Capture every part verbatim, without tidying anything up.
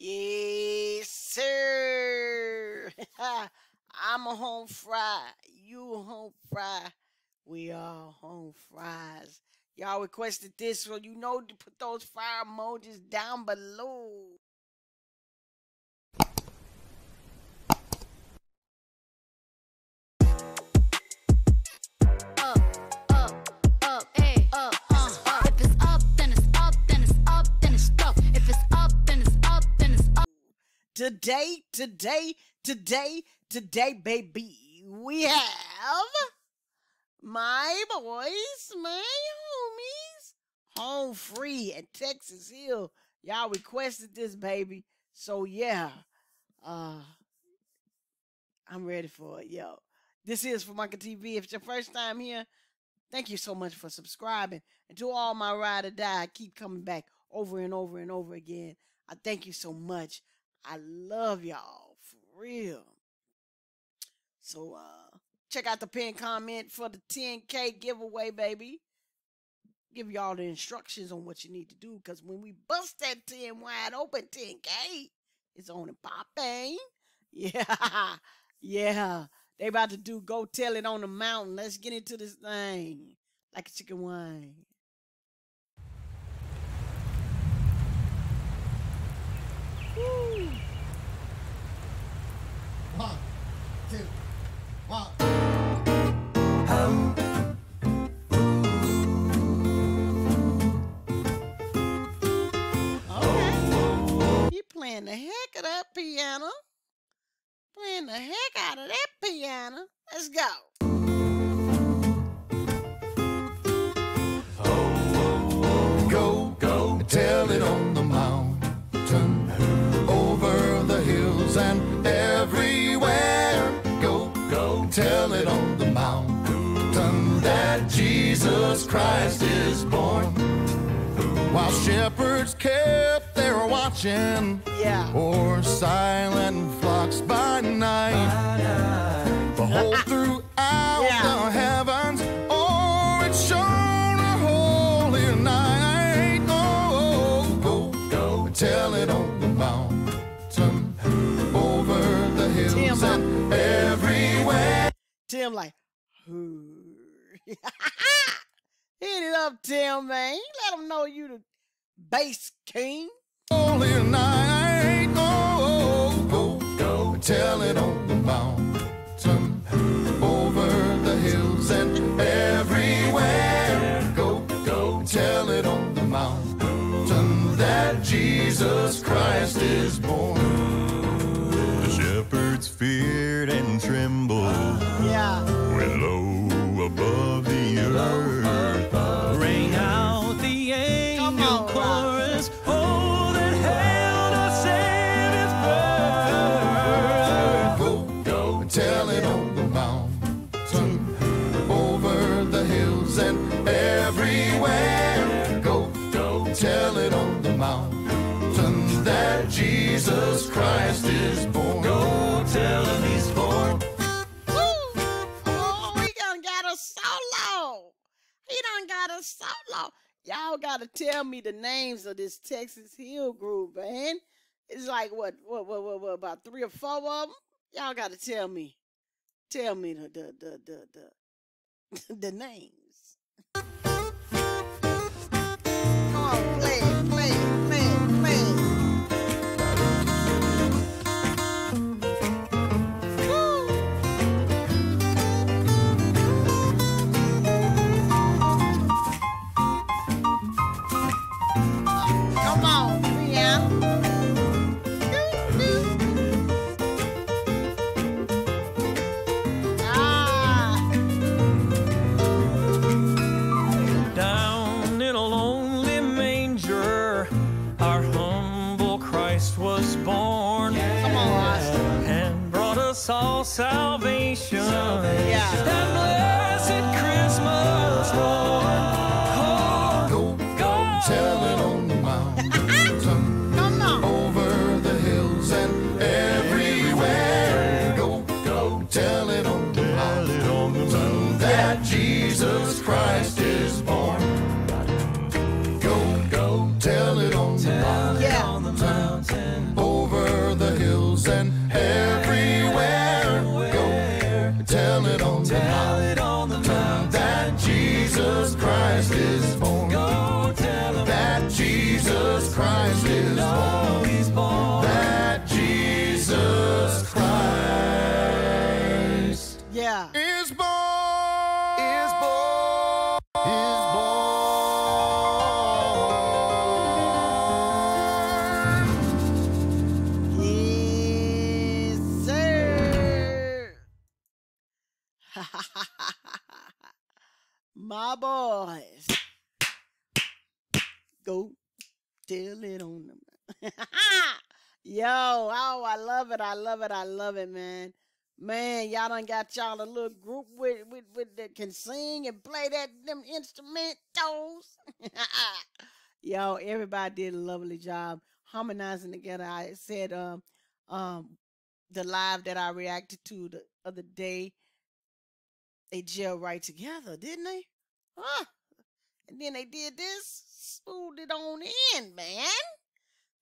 Yes, sir. I'm a home fry. You a home fry. We all home fries. Y'all requested this, so you know to put those fire emojis down below. Today, today, today, today, baby, we have my boys, my homies, Home Free at Texas Hill. Y'all requested this, baby. So, yeah, uh, I'm ready for it, yo. This is Famaca T V. If it's your first time here, thank you so much for subscribing. And to all my ride or die, I keep coming back over and over and over again. I thank you so much. I love y'all, for real. So, uh, check out the pinned comment for the ten K giveaway, baby. Give y'all the instructions on what you need to do, because when we bust that ten wide open, ten K, it's on and popping. Yeah, yeah. They about to do Go Tell It on the Mountain. Let's get into this thing like a chicken wing. Playing the heck of that piano. Playing the heck out of that piano. Let's go. Oh, oh, oh. Go, go, tell it on the mountain, over the hills and everywhere. Go, go, tell it on the mountain that Jesus Christ is born. While shepherds kept their watching, yeah, or silent flocks by night, by night. Behold, throughout yeah. the heavens, oh, it shone a holy night. Oh, go, go, tell it on the mountain, over the hills Tim, and everywhere. Tim, like, who? Hit it up, Tim, man. Let them know you the bass king. Holy night, go, go, go, tell it on the mountain, over the hills and everywhere. Go, go, tell it on the mountain that Jesus Christ is born. The shepherds feared and trembled. Yeah. We're low above the earth. Tell it on the mountain that Jesus Christ is born. Go tell him he's born. Woo! Oh, he done got a solo. He done got a solo. Y'all gotta tell me the names of this Texas Hill group, man. It's like what, what, what, what, what about three or four of them? Y'all gotta tell me, tell me the the the the the, the names. Play, play, play, play. Woo. Come on, yeah. Ah. Down in a long was born, yeah. Come on, Austin. And brought us all salvation. salvation. Yeah. That blessed Christmas, Lord. Go, go, go, tell it on the mountain, come on. Over the hills and everywhere. Go, go, tell it on the mountain that Jesus Christ is born. Go, go, tell it on the mountain. Yeah. Oh. my boys. Go tell it on the mountain. Yo, oh, I love it. I love it. I love it, man. Man, y'all done got y'all a little group with, with, with that can sing and play that them instrumentals. Yo, everybody did a lovely job harmonizing together. I said um, um, the live that I reacted to the other day, they gelled right together, didn't they? Huh? And then they did this, smoothed it on in, man.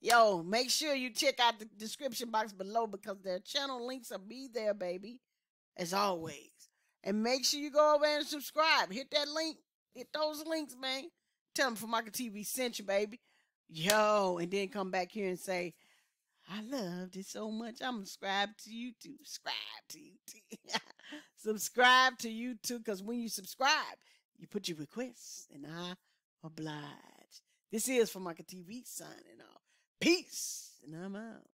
Yo, make sure you check out the description box below because their channel links will be there, baby, as always. And make sure you go over and subscribe. Hit that link. Hit those links, man. Tell them Famaca T V sent you, baby. Yo, and then come back here and say, I loved it so much. I'm subscribed to YouTube. Subscribe to YouTube. Subscribe to YouTube because when you subscribe, you put your requests, and I oblige. This is Famaca T V signing off. Peace, and I'm out.